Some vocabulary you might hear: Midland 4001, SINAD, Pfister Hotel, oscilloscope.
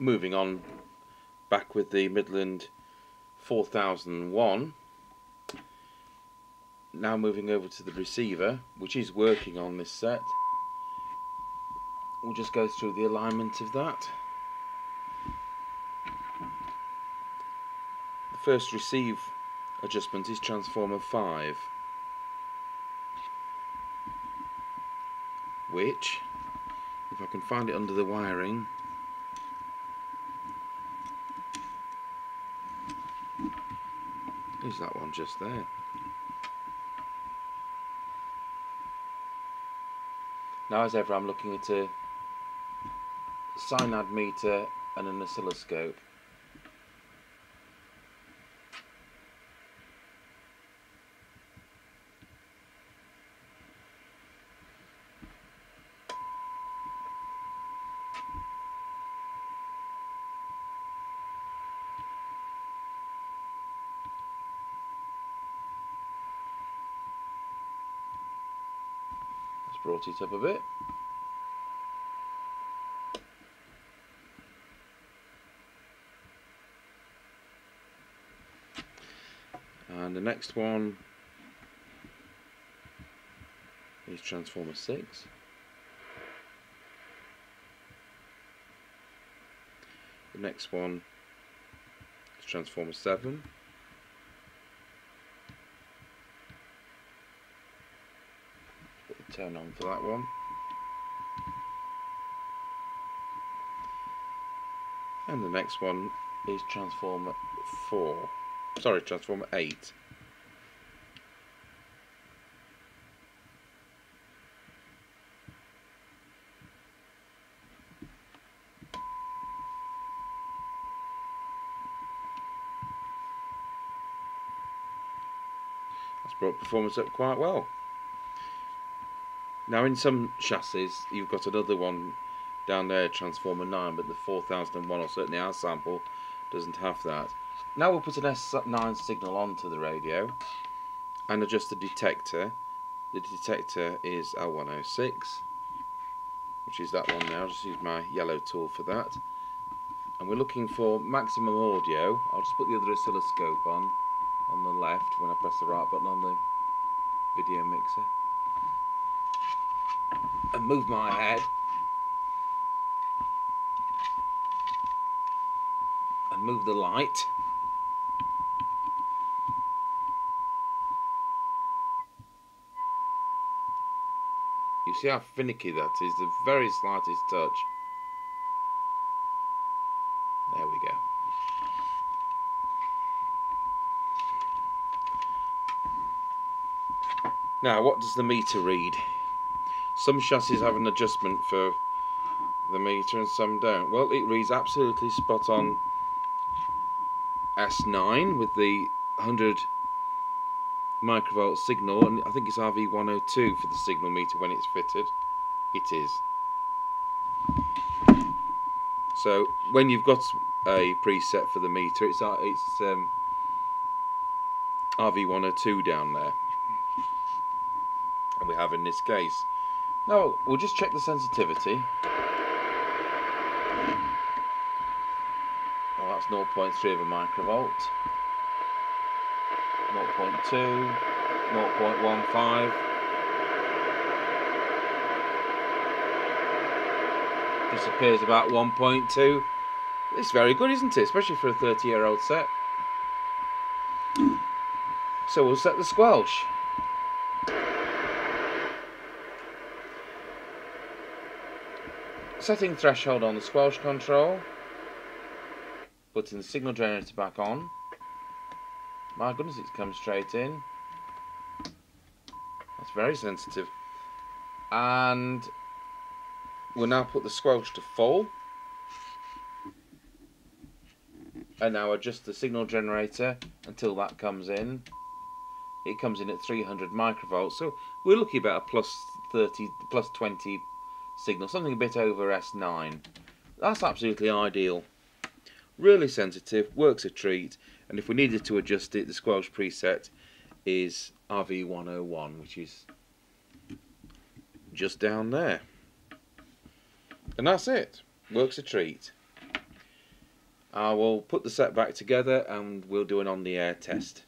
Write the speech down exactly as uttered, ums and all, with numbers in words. moving on back with the Midland four thousand one, now moving over to the receiver, which is working on this set. We'll just go through the alignment of that. The first receive adjustment is transformer five, which, if I can find it under the wiring, is that one just there. Now, as ever, I'm looking at a SINAD meter and an oscilloscope. Brought it up a bit. And the next one is transformer six, the next one is transformer seven, turn on for that one, and the next one is transformer four, sorry, transformer eight. That's brought performance up quite well. Now, in some chassis, you've got another one down there, transformer nine, but the four thousand one, or certainly our sample, doesn't have that. Now we'll put an S nine signal onto the radio and adjust the detector. The detector is L one oh six, which is that one now. I'll just use my yellow tool for that. And we're looking for maximum audio. I'll just put the other oscilloscope on, on the left, when I press the right button on the video mixer. And move my head and move the light, you see how finicky that is, the very slightest touch. There we go. Now, what does the meter read? Some chassis have an adjustment for the meter and some don't. Well, it reads absolutely spot on S nine with the one hundred microvolt signal, and I think it's R V one oh two for the signal meter when it's fitted. It is. So when you've got a preset for the meter, it's, it's um, R V one oh two down there, and we have in this case. Now, we'll just check the sensitivity. Well, that's zero point three of a microvolt, zero point two, zero point one five. Disappears about one point two. It's very good, isn't it? Especially for a thirty year old set. So we'll set the squelch. Setting threshold on the squelch control, putting the signal generator back on. My goodness, it's come straight in. That's very sensitive. And we'll now put the squelch to full, and now adjust the signal generator until that comes in. It comes in at three hundred microvolts, so we're looking about a plus thirty, plus twenty. Signal, something a bit over S nine. That's absolutely ideal. Really sensitive, works a treat, and if we needed to adjust it, the squelch preset is R V one oh one, which is just down there. And that's it. Works a treat. I will put the set back together and we'll do an on the air test.